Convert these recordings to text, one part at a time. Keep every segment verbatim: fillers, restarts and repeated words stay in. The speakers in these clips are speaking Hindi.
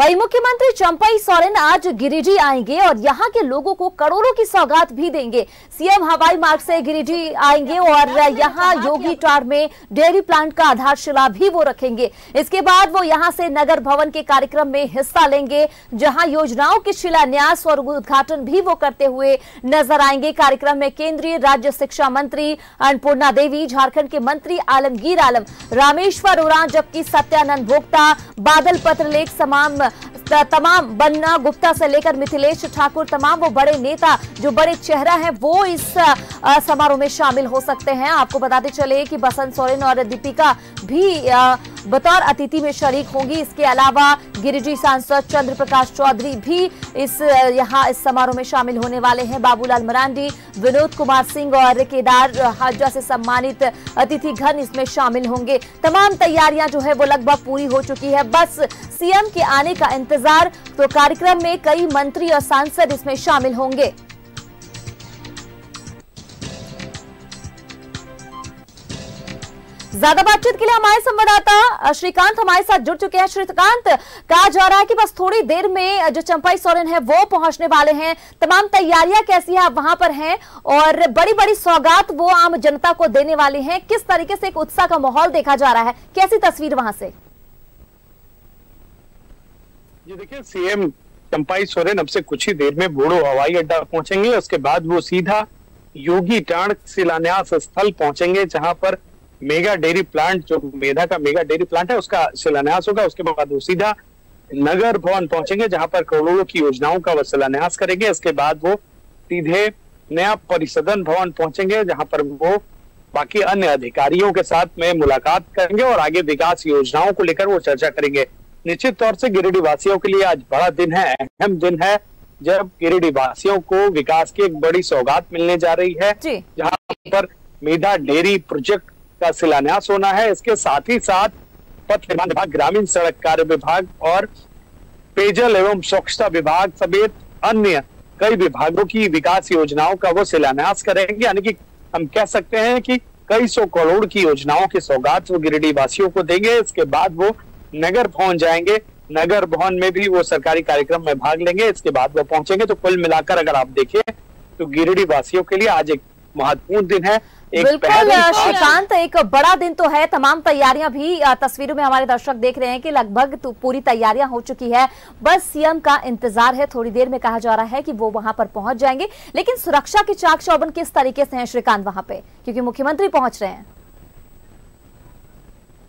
वही मुख्यमंत्री चंपई सोरेन आज गिरिडीह आएंगे और यहां के लोगों को करोड़ों की सौगात भी देंगे। सीएम हवाई मार्ग से गिरिडीह आएंगे और यहां योगी टांड़ में डेयरी प्लांट का आधारशिला भी वो रखेंगे। इसके बाद वो यहां से नगर भवन के कार्यक्रम में हिस्सा लेंगे, जहां योजनाओं के शिलान्यास और उद्घाटन भी वो करते हुए नजर आएंगे। कार्यक्रम में केंद्रीय राज्य शिक्षा मंत्री अन्नपूर्णा देवी, झारखंड के मंत्री आलमगीर आलम, रामेश्वर उरां, जबकि सत्यानंद भोक्ता, बादल पत्रलेख समाम तमाम, बन्ना गुप्ता से लेकर मिथिलेश ठाकुर, तमाम वो बड़े नेता जो बड़े चेहरा हैं वो इस समारोह में शामिल हो सकते हैं। आपको बताते चले कि बसंत सोरेन और दीपिका भी आ, बतौर अतिथि में शरीक होंगी। इसके अलावा गिरिडीह सांसद चंद्रप्रकाश चौधरी भी इस यहाँ इस समारोह में शामिल होने वाले हैं। बाबूलाल मरांडी, विनोद कुमार सिंह और केदार हाजा से सम्मानित अतिथिगण इसमें शामिल होंगे। तमाम तैयारियां जो है वो लगभग पूरी हो चुकी है, बस सीएम के आने का इंतजार। तो कार्यक्रम में कई मंत्री और सांसद इसमें शामिल होंगे। ज्यादा बातचीत के लिए हमारे संवाददाता श्रीकांत हमारे साथ जुड़ चुके हैं। श्रीकांत, कहा जा रहा है कि बस थोड़ी देर में जो चंपई सोरेन है वो पहुंचने वाले हैं। तमाम तैयारियां कैसी है, आप वहां पर हैं और बड़ी बड़ी सौगात वो आम जनता को देने वाले हैं। किस तरीके से एक उत्साह का माहौल देखा जा रहा है, कैसी तस्वीर वहां से? ये देखिए, सीएम चंपई सोरेन अब से कुछ ही देर में बोड़ो हवाई अड्डा पहुंचेंगे। उसके बाद वो सीधा योगी टांड़ शिलान्यास स्थल पहुंचेंगे, जहां पर मेगा डेयरी प्लांट, जो मेधा का मेगा डेयरी प्लांट है, उसका शिलान्यास होगा। उसके बाद वो सीधा नगर भवन पहुंचेंगे, जहां पर करोड़ों की योजनाओं का वो शिलान्यास करेंगे। इसके बाद वो सीधे नया परिसदन भवन पहुंचेंगे, जहां पर वो बाकी अन्य अधिकारियों के साथ में मुलाकात करेंगे और आगे विकास योजनाओं को लेकर वो चर्चा करेंगे। निश्चित तौर से गिरिडीह वासियों के लिए आज बड़ा दिन है, अहम दिन है, जब गिरिडीह वासियों को विकास की एक बड़ी सौगात मिलने जा रही है, जहाँ पर मेधा डेयरी प्रोजेक्ट का शिलान्यास होना है। इसके साथ ही साथ पथ निर्माण विभाग, ग्रामीण सड़क कार्य विभाग और पेयजल एवं स्वच्छता विभाग समेत अन्य कई विभागों की विकास योजनाओं का वो शिलान्यास करेंगे। यानी कि हम कह सकते हैं कि कई सौ करोड़ की योजनाओं की सौगात वो गिरिडीह वासियों को देंगे। इसके बाद वो नगर भवन जाएंगे, नगर भवन में भी वो सरकारी कार्यक्रम में भाग लेंगे। इसके बाद वो पहुंचेंगे। तो कुल मिलाकर अगर आप देखें तो गिरिडीह वासियों के लिए आज एक महत्वपूर्ण दिन है। बिल्कुल श्रीकांत, एक बड़ा दिन तो है। तमाम तैयारियां भी तस्वीरों में हमारे दर्शक देख रहे हैं कि लगभग तो पूरी तैयारियां हो चुकी है, बस सीएम का इंतजार है। थोड़ी देर में कहा जा रहा है कि वो वहां पर पहुंच जाएंगे। लेकिन सुरक्षा की चाक चौबंद किस तरीके से है श्रीकांत वहां पे, क्योंकि मुख्यमंत्री पहुंच रहे हैं?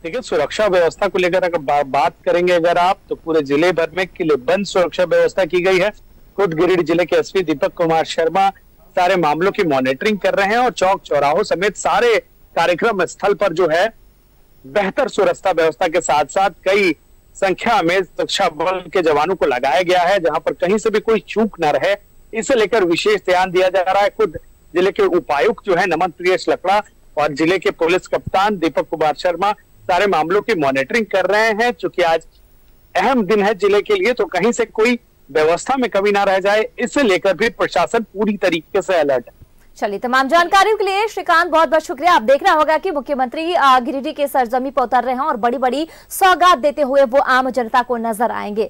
देखिए, सुरक्षा व्यवस्था को लेकर अगर बा, बात करेंगे अगर आप, तो पूरे जिले भर में किलेबंद सुरक्षा व्यवस्था की गई है। खुद गिरिडीह जिले के एसपी दीपक कुमार शर्मा सारे मामलों की मॉनिटरिंग कर रहे हैं और चौक चौराहों समेत सारे कार्यक्रम स्थल पर जो है बेहतर सुरक्षा व्यवस्था के साथ साथ कई संख्या में सुरक्षा बल के जवानों को लगाया गया है, जहां पर कहीं से भी कोई चूक न रहे, इसे लेकर विशेष ध्यान दिया जा रहा है। खुद जिले के उपायुक्त जो है नमन प्रिय लकड़ा और जिले के पुलिस कप्तान दीपक कुमार शर्मा सारे मामलों की मॉनिटरिंग कर रहे हैं। चूंकि आज अहम दिन है जिले के लिए, तो कहीं से कोई व्यवस्था में कमी ना रह जाए, इसे लेकर भी प्रशासन पूरी तरीके से अलर्ट है। चलिए, तमाम जानकारियों के लिए श्रीकांत बहुत बहुत शुक्रिया। आप देख रहा होगा कि मुख्यमंत्री गिरिडीह के सरजमी पर उतर रहे हैं और बड़ी बड़ी सौगात देते हुए वो आम जनता को नजर आएंगे।